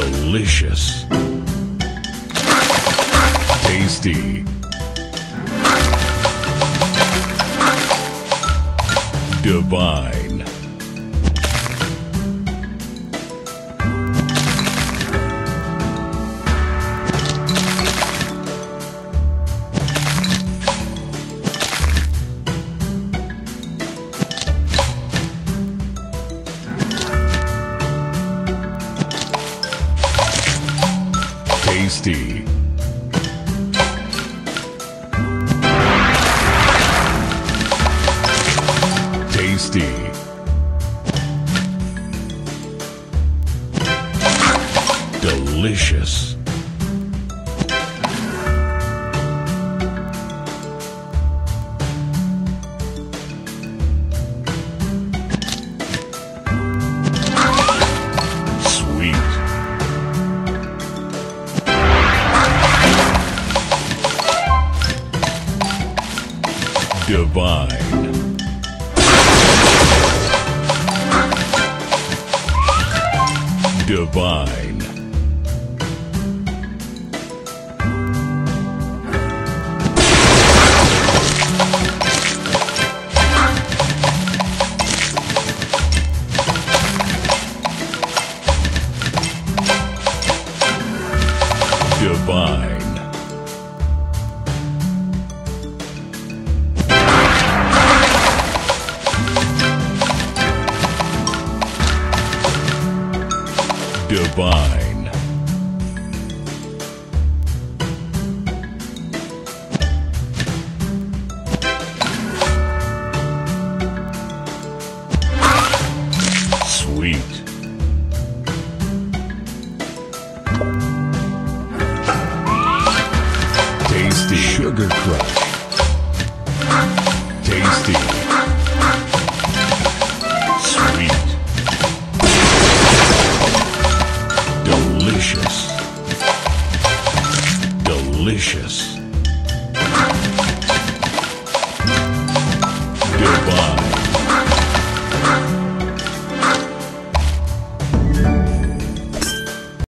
Delicious. Tasty. Divine. Tasty. Tasty. Delicious. Divine. Divine. Divine. Divine. Sweet. Tasty. Sugar Crush.